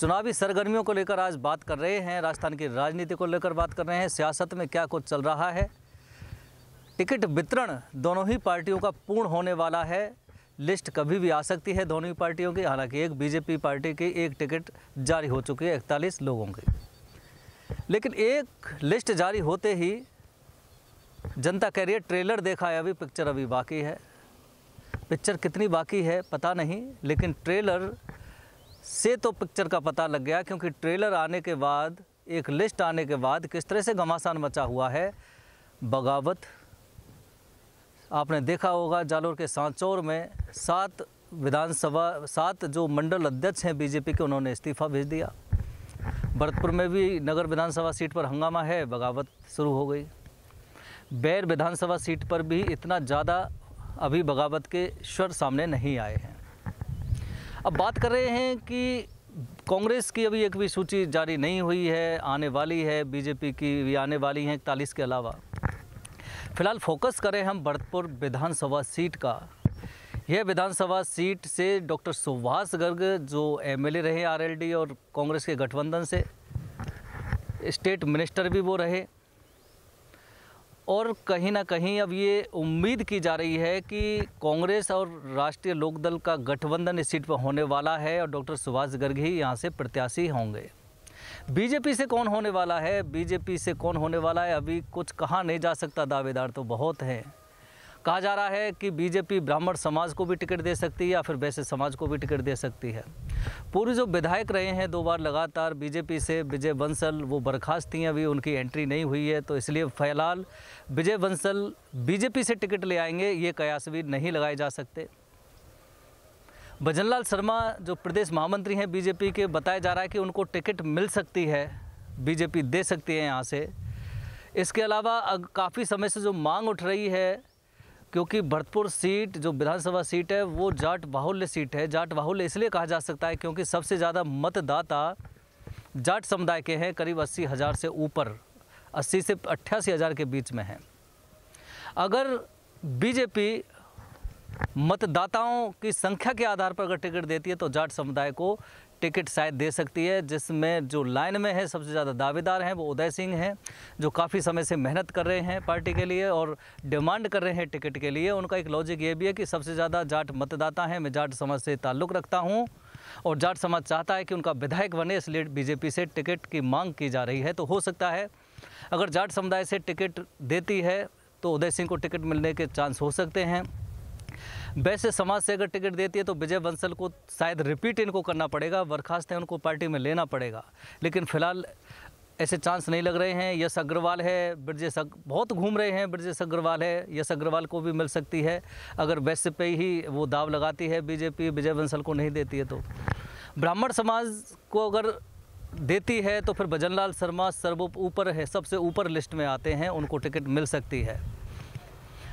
चुनावी सरगर्मियों को लेकर आज बात कर रहे हैं, राजस्थान की राजनीति को लेकर बात कर रहे हैं, सियासत में क्या कुछ चल रहा है। टिकट वितरण दोनों ही पार्टियों का पूर्ण होने वाला है, लिस्ट कभी भी आ सकती है दोनों ही पार्टियों की। हालांकि एक बीजेपी पार्टी की एक टिकट जारी हो चुकी है 41 लोगों की, लेकिन एक लिस्ट जारी होते ही जनता कह रही है ट्रेलर देखा है अभी, पिक्चर अभी बाकी है। पिक्चर कितनी बाकी है पता नहीं, लेकिन ट्रेलर से तो पिक्चर का पता लग गया, क्योंकि ट्रेलर आने के बाद, एक लिस्ट आने के बाद किस तरह से घमासान मचा हुआ है, बगावत। आपने देखा होगा जालौर के सांचौर में 7 जो मंडल अध्यक्ष हैं बीजेपी के, उन्होंने इस्तीफा भेज दिया। भरतपुर में भी नगर विधानसभा सीट पर हंगामा है, बगावत शुरू हो गई। बैर विधानसभा सीट पर भी इतना ज़्यादा अभी बगावत के स्वर सामने नहीं आए हैं। अब बात कर रहे हैं कि कांग्रेस की अभी एक भी सूची जारी नहीं हुई है, आने वाली है, बीजेपी की भी आने वाली है 41 के अलावा। फिलहाल फोकस करें हम भरतपुर विधानसभा सीट का। यह विधानसभा सीट से डॉक्टर सुभाष गर्ग, जो एमएलए रहे आरएलडी और कांग्रेस के गठबंधन से, स्टेट मिनिस्टर भी वो रहे, और कहीं ना कहीं अब ये उम्मीद की जा रही है कि कांग्रेस और राष्ट्रीय लोकदल का गठबंधन इस सीट पर होने वाला है और डॉक्टर सुभाष गर्ग ही यहाँ से प्रत्याशी होंगे। बीजेपी से कौन होने वाला है, बीजेपी से कौन होने वाला है, अभी कुछ कहा नहीं जा सकता। दावेदार तो बहुत हैं। कहा जा रहा है कि बीजेपी ब्राह्मण समाज को भी टिकट दे सकती है या फिर वैसे समाज को भी टिकट दे सकती है। पूर्व जो विधायक रहे हैं 2 बार लगातार बीजेपी से, विजय बंसल, वो बर्खास्त थी, अभी उनकी एंट्री नहीं हुई है, तो इसलिए फिलहाल विजय बंसल बीजेपी से टिकट ले आएंगे, ये कयास भी नहीं लगाए जा सकते। भजन लाल शर्मा जो प्रदेश महामंत्री हैं बीजेपी के, बताया जा रहा है कि उनको टिकट मिल सकती है, बीजेपी दे सकती है यहाँ से। इसके अलावा काफ़ी समय से जो मांग उठ रही है, क्योंकि भरतपुर सीट जो विधानसभा सीट है वो जाट बाहुल्य सीट है। जाट बाहुल्य इसलिए कहा जा सकता है क्योंकि सबसे ज़्यादा मतदाता जाट समुदाय के हैं, करीब 80,000 से ऊपर, 80 से 88,000 के बीच में हैं। अगर बीजेपी मतदाताओं की संख्या के आधार पर अगर टिकट देती है तो जाट समुदाय को टिकट शायद दे सकती है, जिसमें जो लाइन में है सबसे ज़्यादा दावेदार हैं वो उदय सिंह हैं, जो काफ़ी समय से मेहनत कर रहे हैं पार्टी के लिए और डिमांड कर रहे हैं टिकट के लिए। उनका एक लॉजिक ये भी है कि सबसे ज़्यादा जाट मतदाता हैं, मैं जाट समाज से ताल्लुक़ रखता हूँ और जाट समाज चाहता है कि उनका विधायक बने, इसलिए बीजेपी से टिकट की मांग की जा रही है। तो हो सकता है अगर जाट समुदाय से टिकट देती है तो उदय सिंह को टिकट मिलने के चांस हो सकते हैं। वैसे समाज से अगर टिकट देती है तो विजय बंसल को शायद रिपीट इनको करना पड़ेगा, बर्खास्त है, उनको पार्टी में लेना पड़ेगा, लेकिन फिलहाल ऐसे चांस नहीं लग रहे हैं। यश अग्रवाल है, बहुत घूम रहे हैं, ब्रिजेश अग्रवाल है, यश अग्रवाल को भी मिल सकती है अगर वैसे पे ही वो दाव लगाती है बीजेपी, विजय बंसल को नहीं देती है तो। ब्राह्मण समाज को अगर देती है तो फिर भजन लाल शर्मा ऊपर है, सबसे ऊपर लिस्ट में आते हैं, उनको टिकट मिल सकती है।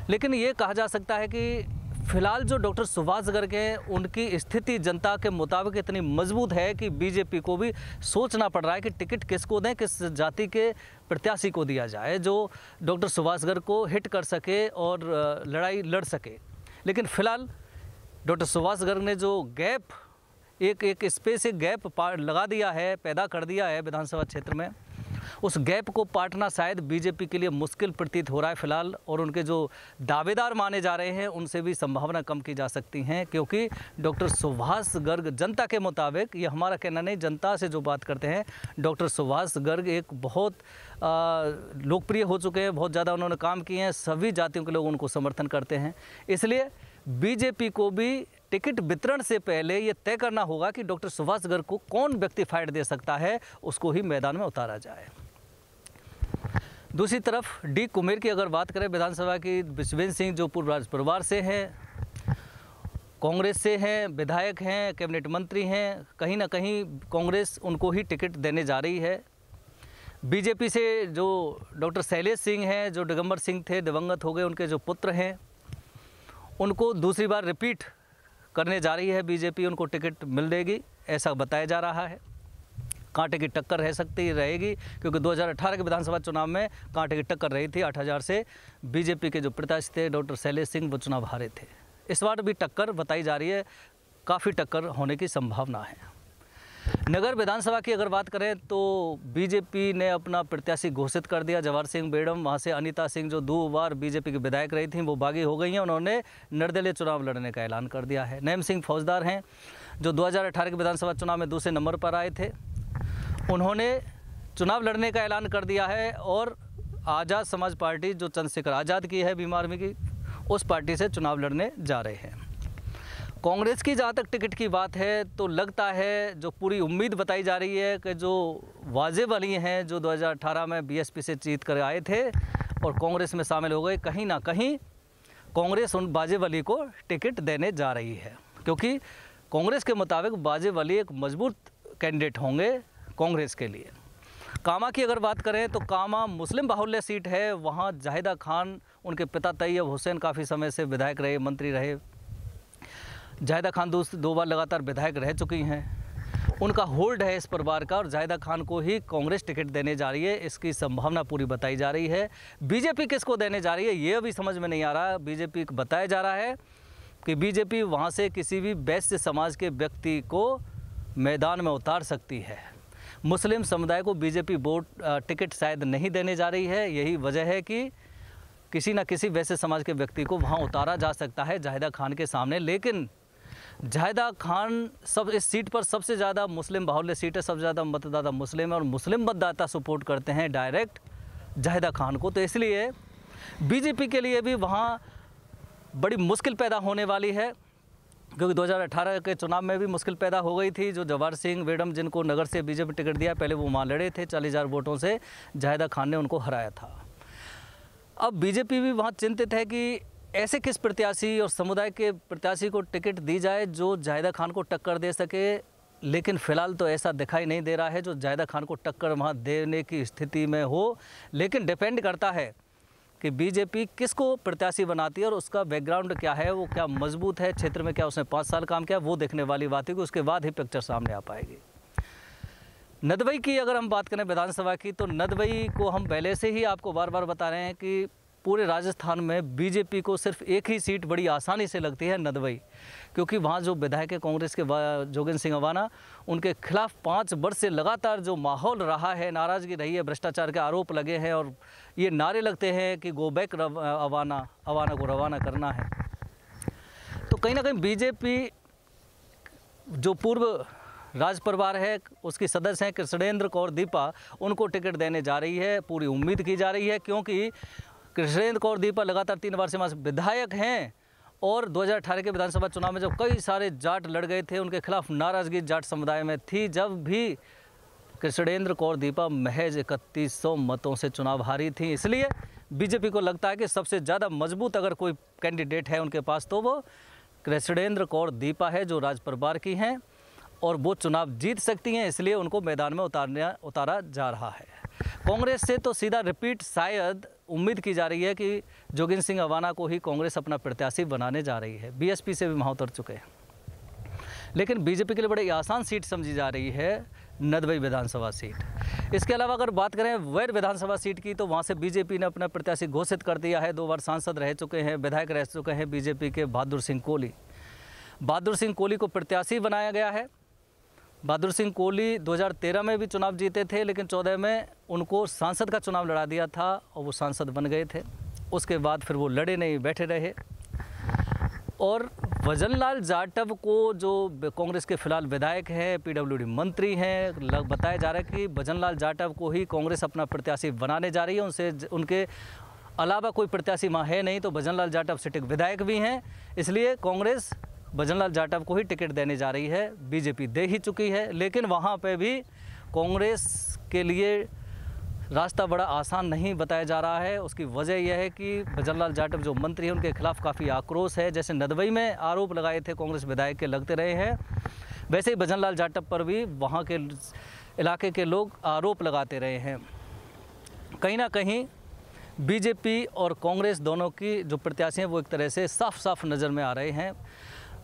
लेकिन ये कहा जा सकता है कि फिलहाल जो डॉक्टर सुभाष गर्ग हैं उनकी स्थिति जनता के मुताबिक इतनी मजबूत है कि बीजेपी को भी सोचना पड़ रहा है कि टिकट किसको दें, किस जाति के प्रत्याशी को दिया जाए जो डॉक्टर सुभाष गर्ग को हिट कर सके और लड़ाई लड़ सके। लेकिन फिलहाल डॉक्टर सुभाष गर्ग ने जो गैप, एक स्पेस, एक गैप लगा दिया है, पैदा कर दिया है विधानसभा क्षेत्र में, उस गैप को पाटना शायद बीजेपी के लिए मुश्किल प्रतीत हो रहा है फिलहाल। और उनके जो दावेदार माने जा रहे हैं उनसे भी संभावना कम की जा सकती हैं, क्योंकि डॉक्टर सुभाष गर्ग जनता के मुताबिक, ये हमारा कहना नहीं, जनता से जो बात करते हैं, डॉक्टर सुभाष गर्ग एक बहुत लोकप्रिय हो चुके हैं, बहुत ज़्यादा उन्होंने काम किए हैं, सभी जातियों के लोग उनको समर्थन करते हैं। इसलिए बीजेपी को भी टिकट वितरण से पहले ये तय करना होगा कि डॉक्टर सुभाष गर्ग को कौन व्यक्ति फाइट दे सकता है, उसको ही मैदान में उतारा जाए। दूसरी तरफ डी कुमेर की अगर बात करें विधानसभा की, बिजवेंद्र सिंह जो पूर्व राज परिवार से हैं, कांग्रेस से हैं, विधायक हैं, कैबिनेट मंत्री हैं, कहीं ना कहीं कांग्रेस उनको ही टिकट देने जा रही है। बीजेपी से जो डॉक्टर शैलेश सिंह हैं, जो दिगंबर सिंह थे, दिवंगत हो गए, उनके जो पुत्र हैं, उनको दूसरी बार रिपीट करने जा रही है बीजेपी, उनको टिकट मिल देगी ऐसा बताया जा रहा है। कांटे की टक्कर रह सकती रहेगी, क्योंकि 2018 के विधानसभा चुनाव में कांटे की टक्कर रही थी, 8000 से बीजेपी के जो प्रत्याशी थे डॉक्टर शैलेश सिंह वो चुनाव हारे थे। इस बार भी टक्कर बताई जा रही है, काफ़ी टक्कर होने की संभावना है। नगर विधानसभा की अगर बात करें तो बीजेपी ने अपना प्रत्याशी घोषित कर दिया जवाहर सिंह बेडम। वहां से अनीता सिंह जो दो बार बीजेपी की विधायक रही थी वो बागी हो गई हैं, उन्होंने निर्दलीय चुनाव लड़ने का ऐलान कर दिया है। नैम सिंह फौजदार हैं जो 2018 के विधानसभा चुनाव में दूसरे नंबर पर आए थे, उन्होंने चुनाव लड़ने का ऐलान कर दिया है। और आज़ाद समाज पार्टी जो चंद्रशेखर आज़ाद की है भीम आर्मी की, उस पार्टी से चुनाव लड़ने जा रहे हैं। कांग्रेस की जहाँ तक टिकट की बात है तो लगता है जो पूरी उम्मीद बताई जा रही है कि जो बाजे वाली हैं जो 2018 में बीएसपी से जीत कर आए थे और कांग्रेस में शामिल हो गए, कहीं ना कहीं कांग्रेस उन बाजे वाली को टिकट देने जा रही है, क्योंकि कांग्रेस के मुताबिक बाजे वाली एक मजबूत कैंडिडेट होंगे कांग्रेस के लिए। कामा की अगर बात करें तो कामा मुस्लिम बाहुल्य सीट है, वहाँ जाहिदा खान, उनके पिता तैयब हुसैन काफ़ी समय से विधायक रहे, मंत्री रहे। जाहिदा खान दो बार लगातार विधायक रह चुकी हैं, उनका होल्ड है इस परिवार का और जाहिदा खान को ही कांग्रेस टिकट देने जा रही है, इसकी संभावना पूरी बताई जा रही है। बीजेपी किसको देने जा रही है ये अभी समझ में नहीं आ रहा। बीजेपी बताया जा रहा है कि बीजेपी वहाँ से किसी भी वैश्य समाज के व्यक्ति को मैदान में उतार सकती है। मुस्लिम समुदाय को बीजेपी वोट टिकट शायद नहीं देने जा रही है, यही वजह है कि किसी न किसी वैश्य समाज के व्यक्ति को वहाँ उतारा जा सकता है जाहिदा खान के सामने। लेकिन जाहिदा खान सब इस सीट पर सबसे ज़्यादा मुस्लिम बाहुल्य सीट है, सबसे ज़्यादा मतदाता मुस्लिम है और मुस्लिम मतदाता सपोर्ट करते हैं डायरेक्ट जाहिदा खान को, तो इसलिए बीजेपी के लिए भी वहाँ बड़ी मुश्किल पैदा होने वाली है, क्योंकि 2018 के चुनाव में भी मुश्किल पैदा हो गई थी। जो जवाहर सिंह बेडम जिनको नगर से बीजेपी टिकट दिया, पहले वो वहाँ लड़े थे, 40,000 वोटों से जाहिदा खान ने उनको हराया था। अब बीजेपी भी वहाँ चिंतित है कि ऐसे किस प्रत्याशी और समुदाय के प्रत्याशी को टिकट दी जाए जो जाहिदा खान को टक्कर दे सके, लेकिन फ़िलहाल तो ऐसा दिखाई नहीं दे रहा है जो जाहिदा खान को टक्कर वहाँ देने की स्थिति में हो। लेकिन डिपेंड करता है कि बीजेपी किसको प्रत्याशी बनाती है और उसका बैकग्राउंड क्या है, वो क्या मजबूत है, क्षेत्र में क्या उसने 5 साल काम किया, वो देखने वाली बात है कि उसके बाद ही पिक्चर सामने आ पाएगी। नदवई की अगर हम बात करें विधानसभा की, तो नदवई को हम पहले से ही आपको बार बार बता रहे हैं कि पूरे राजस्थान में बीजेपी को सिर्फ एक ही सीट बड़ी आसानी से लगती है, नदवई, क्योंकि वहाँ जो विधायक है कांग्रेस के जोगेंद्र सिंह अवाना, उनके खिलाफ 5 वर्ष से लगातार जो माहौल रहा है, नाराज़गी रही है, भ्रष्टाचार के आरोप लगे हैं और ये नारे लगते हैं कि गो बैक अवाना को रवाना करना है। तो कहीं ना कहीं बीजेपी जो पूर्व राज परिवार है उसकी सदस्य हैं कृष्णेंद्र कौर दीपा, उनको टिकट देने जा रही है, पूरी उम्मीद की जा रही है, क्योंकि कृष्णेंद्र कौर दीपा लगातार 3 बार से विधायक हैं और 2018 के विधानसभा चुनाव में जब कई सारे जाट लड़ गए थे, उनके खिलाफ नाराज़गी जाट समुदाय में थी, जब भी कृष्णेंद्र कौर दीपा महज 3100 मतों से चुनाव हारी थी। इसलिए बीजेपी को लगता है कि सबसे ज़्यादा मजबूत अगर कोई कैंडिडेट है उनके पास तो वो कृष्णेंद्र कौर दीपा है, जो राज परिवार की हैं और वो चुनाव जीत सकती हैं, इसलिए उनको मैदान में उतारा जा रहा है। कांग्रेस से तो सीधा रिपीट शायद उम्मीद की जा रही है कि जोगेंद्र सिंह अवाना को ही कांग्रेस अपना प्रत्याशी बनाने जा रही है। बीएसपी से भी वहाँ उतर चुके हैं, लेकिन बीजेपी के लिए बड़ी आसान सीट समझी जा रही है नदवई विधानसभा सीट। इसके अलावा अगर बात करें बैर विधानसभा सीट की, तो वहाँ से बीजेपी ने अपना प्रत्याशी घोषित कर दिया है। 2 बार सांसद रह चुके हैं, विधायक रह चुके हैं बीजेपी के बहादुर सिंह कोहली। बहादुर सिंह कोहली को प्रत्याशी बनाया गया है। बहादुर सिंह कोहली 2013 में भी चुनाव जीते थे, लेकिन 2014 में उनको सांसद का चुनाव लड़ा दिया था और वो सांसद बन गए थे। उसके बाद फिर वो लड़े नहीं, बैठे रहे। और भजन लाल शर्मा को, जो कांग्रेस के फिलहाल विधायक हैं, पीडब्ल्यूडी मंत्री हैं, बताया जा रहा है कि भजन लाल शर्मा को ही कांग्रेस अपना प्रत्याशी बनाने जा रही है। उनसे उनके अलावा कोई प्रत्याशी वहाँ है नहीं, तो भजन लाल शर्मा सिटिंग विधायक भी हैं, इसलिए कांग्रेस भजन लाल जाटव को ही टिकट देने जा रही है। बीजेपी दे ही चुकी है, लेकिन वहाँ पे भी कांग्रेस के लिए रास्ता बड़ा आसान नहीं बताया जा रहा है। उसकी वजह यह है कि भजन लाल जाटव जो मंत्री हैं उनके खिलाफ काफ़ी आक्रोश है। जैसे नदवई में आरोप लगाए थे कांग्रेस विधायक के, लगते रहे हैं, वैसे ही भजन लाल जाटव पर भी वहाँ के इलाके के लोग आरोप लगाते रहे हैं। कहीं ना कहीं बीजेपी और कांग्रेस दोनों की जो प्रत्याशी हैं वो एक तरह से साफ साफ नज़र में आ रहे हैं।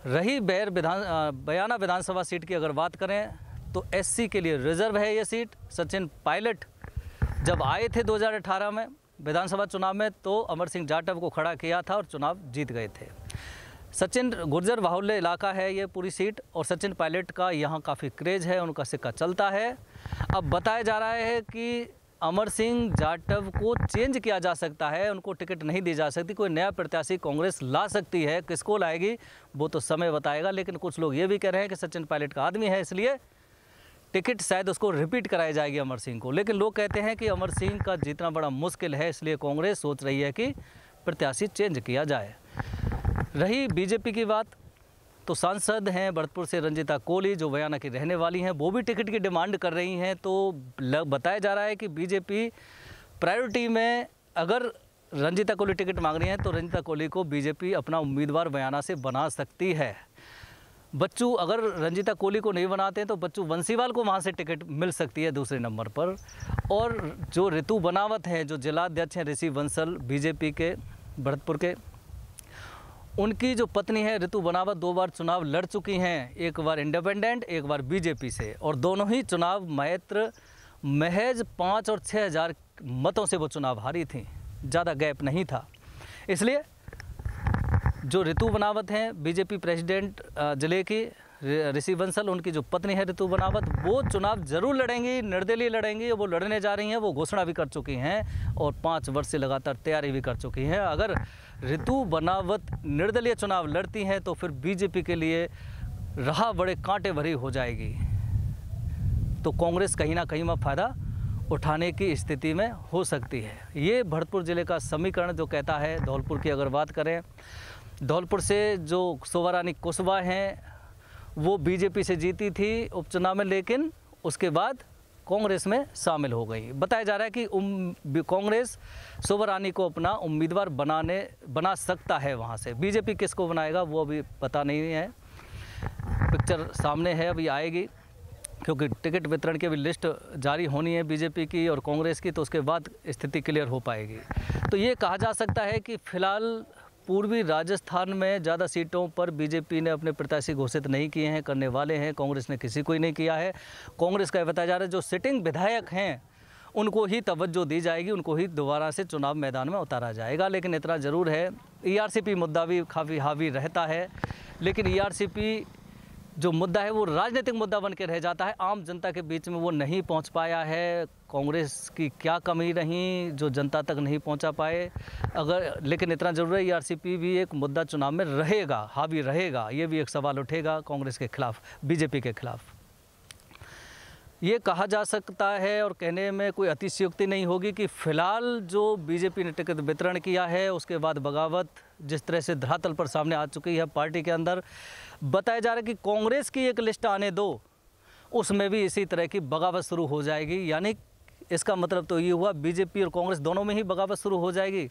रही बयाना विधानसभा सीट की अगर बात करें तो एससी के लिए रिजर्व है ये सीट। सचिन पायलट जब आए थे 2018 में विधानसभा चुनाव में, तो अमर सिंह जाटव को खड़ा किया था और चुनाव जीत गए थे। सचिन गुर्जर बाहुल्य इलाका है ये पूरी सीट और सचिन पायलट का यहाँ काफ़ी क्रेज है, उनका सिक्का चलता है। अब बताया जा रहा है कि अमर सिंह जाटव को चेंज किया जा सकता है, उनको टिकट नहीं दी जा सकती, कोई नया प्रत्याशी कांग्रेस ला सकती है, किसको लाएगी वो तो समय बताएगा। लेकिन कुछ लोग ये भी कह रहे हैं कि सचिन पायलट का आदमी है इसलिए टिकट शायद उसको रिपीट कराई जाएगी अमर सिंह को। लेकिन लोग कहते हैं कि अमर सिंह का जीतना बड़ा मुश्किल है, इसलिए कांग्रेस सोच रही है कि प्रत्याशी चेंज किया जाए। रही बीजेपी की बात तो सांसद हैं भरतपुर से रंजिता कोहली जो बयाना की रहने वाली हैं, वो भी टिकट की डिमांड कर रही हैं। तो बताया जा रहा है कि बीजेपी प्रायोरिटी में अगर रंजिता कोहली टिकट मांग रही हैं तो रंजिता कोहली को बीजेपी अपना उम्मीदवार बयाना से बना सकती है। बच्चू अगर रंजिता कोहली को नहीं बनाते हैं तो बच्चू बंसीवाल को वहाँ से टिकट मिल सकती है दूसरे नंबर पर। और जो ऋतु बनावत हैं जो जिलाध्यक्ष हैं ऋषि बंसल बीजेपी के भरतपुर के, उनकी जो पत्नी है ऋतु बनावत 2 बार चुनाव लड़ चुकी हैं, एक बार इंडिपेंडेंट एक बार बीजेपी से, और दोनों ही चुनाव महज 5 और 6 हज़ार मतों से वो चुनाव हारी थी, ज़्यादा गैप नहीं था। इसलिए जो ऋतु बनावत हैं बीजेपी प्रेसिडेंट जिले की, ऋषि बंसल उनकी जो पत्नी है ऋतु बनावत, वो चुनाव जरूर लड़ेंगी, निर्दलीय लड़ेंगी, वो लड़ने जा रही हैं, वो घोषणा भी कर चुकी हैं और 5 वर्ष से लगातार तैयारी भी कर चुकी हैं। अगर ऋतु बनावत निर्दलीय चुनाव लड़ती हैं तो फिर बीजेपी के लिए राह बड़े कांटे भरी हो जाएगी, तो कांग्रेस कहीं ना कहीं में फ़ायदा उठाने की स्थिति में हो सकती है। ये भरतपुर ज़िले का समीकरण जो कहता है। धौलपुर की अगर बात करें, धौलपुर से जो शोभारानी कुशवाहा हैं वो बीजेपी से जीती थी उपचुनाव में, लेकिन उसके बाद कांग्रेस में शामिल हो गई। बताया जा रहा है कि कांग्रेस शोभारानी को अपना उम्मीदवार बना सकता है वहाँ से। बीजेपी किसको बनाएगा वो अभी पता नहीं है, पिक्चर सामने है अभी आएगी, क्योंकि टिकट वितरण की भी लिस्ट जारी होनी है बीजेपी की और कांग्रेस की, तो उसके बाद स्थिति क्लियर हो पाएगी। तो ये कहा जा सकता है कि फिलहाल पूर्वी राजस्थान में ज़्यादा सीटों पर बीजेपी ने अपने प्रत्याशी घोषित नहीं किए हैं, करने वाले हैं, कांग्रेस ने किसी को ही नहीं किया है। कांग्रेस का बताया जा रहा है जो सिटिंग विधायक हैं उनको ही तवज्जो दी जाएगी, उनको ही दोबारा से चुनाव मैदान में उतारा जाएगा। लेकिन इतना ज़रूर है ERCP मुद्दा भी काफ़ी हावी रहता है, लेकिन ERCP जो मुद्दा है वो राजनीतिक मुद्दा बन के रह जाता है, आम जनता के बीच में वो नहीं पहुंच पाया है। कांग्रेस की क्या कमी रही जो जनता तक नहीं पहुंचा पाए, अगर लेकिन इतना जरूर है ERCP भी एक मुद्दा चुनाव में रहेगा, हावी रहेगा, ये भी एक सवाल उठेगा कांग्रेस के खिलाफ, बीजेपी के खिलाफ। ये कहा जा सकता है और कहने में कोई अतिशयोक्ति नहीं होगी कि फिलहाल जो बीजेपी ने टिकट वितरण किया है उसके बाद बगावत जिस तरह से धरातल पर सामने आ चुकी है पार्टी के अंदर, बताया जा रहा है कि कांग्रेस की एक लिस्ट आने दो, उसमें भी इसी तरह की बगावत शुरू हो जाएगी। यानी इसका मतलब तो ये हुआ बीजेपी और कांग्रेस दोनों में ही बगावत शुरू हो जाएगी।